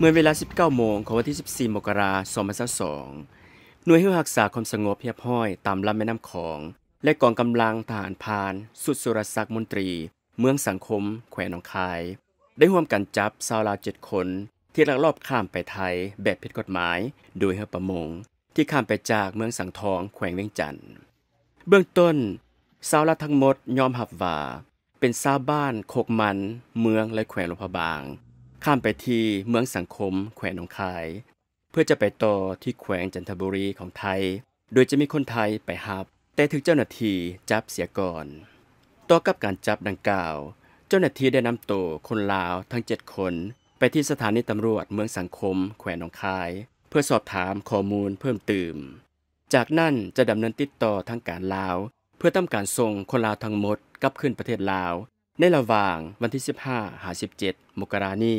เมื่อเวลา 19 โมงของวันที่ 14 มกราคม 2022 หน่วยรักษาความสงบเรียบร้อยตามลำแม่น้ำคองและกองกำลังทหารพรานสุดสุรศักดิ์มนตรีเมืองสังคมแขวงหนองคายได้ร่วมกันจับชาวลาว 7 คนที่ลักลอบข้ามไปไทยแบบผิดกฎหมายโดยเรือประมงที่ข้ามไปจากเมืองสังทองแขวงเวียงจันทน์เบื้องต้นชาวลาวทั้งหมดยอมรับว่าเป็นชาวบ้านโคกมันเมืองและแขวงหลวงพระบางข้ามไปที่เมืองสังคมแขวงหนองคายเพื่อจะไปต่อที่แขวงจันทบุรีของไทยโดยจะมีคนไทยไปรับแต่ถึงเจ้าหน้าที่จับเสียก่อนต่อกับการจับดังกล่าวเจ้าหน้าที่ได้นำตัวคนลาวทั้ง7คนไปที่สถานีตำรวจเมืองสังคมแขวงหนองคายเพื่อสอบถามข้อมูลเพิ่มเติมจากนั้นจะดำเนินติดต่อทางการลาวเพื่อทำการส่งคนลาวทั้งหมดกลับขึ้นประเทศลาวในระหว่างวันที่ 15-17 มกราคมนี้